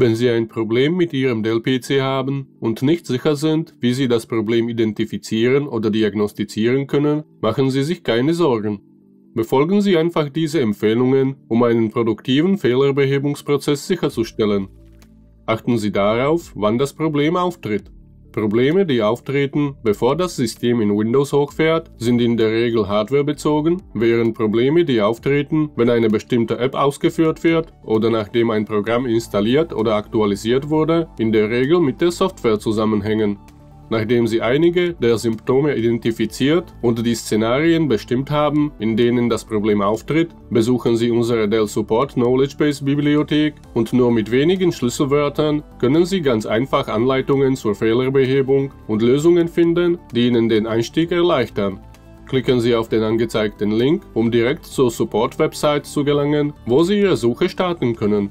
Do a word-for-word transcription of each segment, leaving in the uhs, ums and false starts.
Wenn Sie ein Problem mit Ihrem Dell-P C haben und nicht sicher sind, wie Sie das Problem identifizieren oder diagnostizieren können, machen Sie sich keine Sorgen. Befolgen Sie einfach diese Empfehlungen, um einen produktiven Fehlerbehebungsprozess sicherzustellen. Achten Sie darauf, wann das Problem auftritt. Probleme, die auftreten, bevor das System in Windows hochfährt, sind in der Regel hardwarebezogen, während Probleme, die auftreten, wenn eine bestimmte App ausgeführt wird oder nachdem ein Programm installiert oder aktualisiert wurde, in der Regel mit der Software zusammenhängen. Nachdem Sie einige der Symptome identifiziert und die Szenarien bestimmt haben, in denen das Problem auftritt, besuchen Sie unsere Dell Support Knowledge Base Bibliothek und nur mit wenigen Schlüsselwörtern können Sie ganz einfach Anleitungen zur Fehlerbehebung und Lösungen finden, die Ihnen den Einstieg erleichtern. Klicken Sie auf den angezeigten Link, um direkt zur Support-Website zu gelangen, wo Sie Ihre Suche starten können.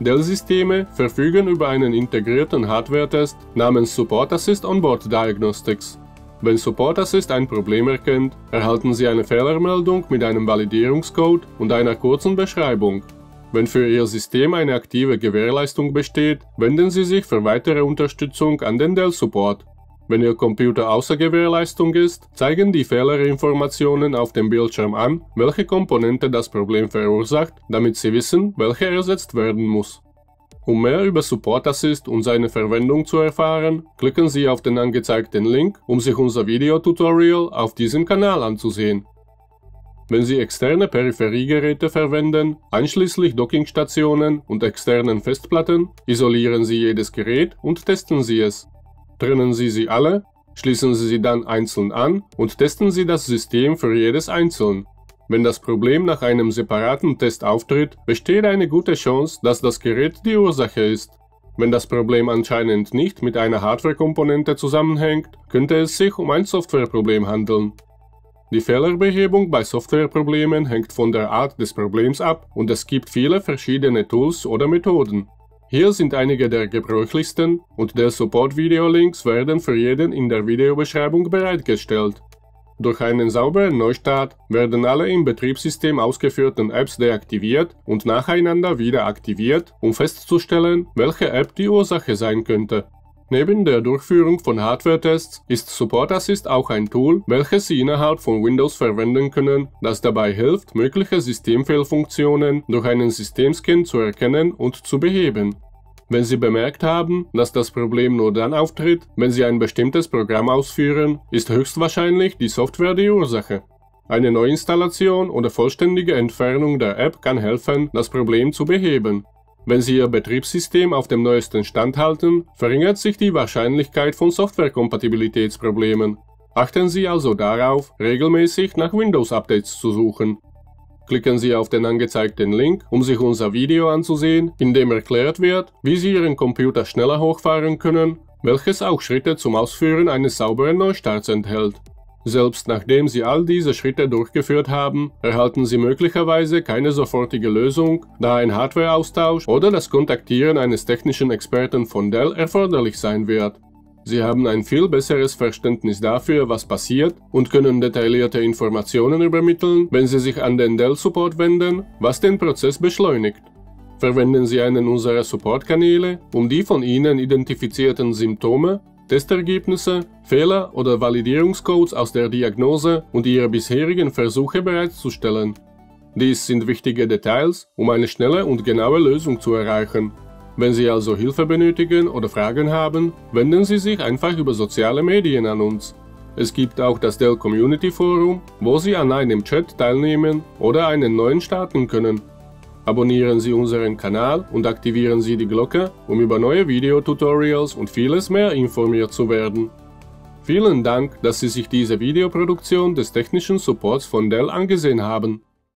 Dell-Systeme verfügen über einen integrierten Hardware-Test namens SupportAssist Onboard Diagnostics. Wenn SupportAssist ein Problem erkennt, erhalten Sie eine Fehlermeldung mit einem Validierungscode und einer kurzen Beschreibung. Wenn für Ihr System eine aktive Gewährleistung besteht, wenden Sie sich für weitere Unterstützung an den Dell-Support. Wenn Ihr Computer außer Gewährleistung ist, zeigen die Fehlerinformationen auf dem Bildschirm an, welche Komponente das Problem verursacht, damit Sie wissen, welche ersetzt werden muss. Um mehr über SupportAssist und seine Verwendung zu erfahren, klicken Sie auf den angezeigten Link, um sich unser Videotutorial auf diesem Kanal anzusehen. Wenn Sie externe Peripheriegeräte verwenden, einschließlich Dockingstationen und externen Festplatten, isolieren Sie jedes Gerät und testen Sie es. Trennen Sie sie alle, schließen Sie sie dann einzeln an und testen Sie das System für jedes einzeln. Wenn das Problem nach einem separaten Test auftritt, besteht eine gute Chance, dass das Gerät die Ursache ist. Wenn das Problem anscheinend nicht mit einer Hardware-Komponente zusammenhängt, könnte es sich um ein Softwareproblem handeln. Die Fehlerbehebung bei Softwareproblemen hängt von der Art des Problems ab und es gibt viele verschiedene Tools oder Methoden. Hier sind einige der gebräuchlichsten und der Support-Video-Links werden für jeden in der Videobeschreibung bereitgestellt. Durch einen sauberen Neustart werden alle im Betriebssystem ausgeführten Apps deaktiviert und nacheinander wieder aktiviert, um festzustellen, welche App die Ursache sein könnte. Neben der Durchführung von Hardware-Tests ist SupportAssist auch ein Tool, welches Sie innerhalb von Windows verwenden können, das dabei hilft, mögliche Systemfehlfunktionen durch einen Systemscan zu erkennen und zu beheben. Wenn Sie bemerkt haben, dass das Problem nur dann auftritt, wenn Sie ein bestimmtes Programm ausführen, ist höchstwahrscheinlich die Software die Ursache. Eine Neuinstallation oder vollständige Entfernung der App kann helfen, das Problem zu beheben. Wenn Sie Ihr Betriebssystem auf dem neuesten Stand halten, verringert sich die Wahrscheinlichkeit von Softwarekompatibilitätsproblemen. Achten Sie also darauf, regelmäßig nach Windows-Updates zu suchen. Klicken Sie auf den angezeigten Link, um sich unser Video anzusehen, in dem erklärt wird, wie Sie Ihren Computer schneller hochfahren können, welches auch Schritte zum Ausführen eines sauberen Neustarts enthält. Selbst nachdem Sie all diese Schritte durchgeführt haben, erhalten Sie möglicherweise keine sofortige Lösung, da ein Hardwareaustausch oder das Kontaktieren eines technischen Experten von Dell erforderlich sein wird. Sie haben ein viel besseres Verständnis dafür, was passiert, und können detaillierte Informationen übermitteln, wenn Sie sich an den Dell-Support wenden, was den Prozess beschleunigt. Verwenden Sie einen unserer Support-Kanäle, um die von Ihnen identifizierten Symptome, Testergebnisse, Fehler oder Validierungscodes aus der Diagnose und ihre bisherigen Versuche bereitzustellen. Dies sind wichtige Details, um eine schnelle und genaue Lösung zu erreichen. Wenn Sie also Hilfe benötigen oder Fragen haben, wenden Sie sich einfach über soziale Medien an uns. Es gibt auch das Dell Community Forum, wo Sie an einem Chat teilnehmen oder einen neuen starten können. Abonnieren Sie unseren Kanal und aktivieren Sie die Glocke, um über neue Videotutorials und vieles mehr informiert zu werden. Vielen Dank, dass Sie sich diese Videoproduktion des technischen Supports von Dell angesehen haben.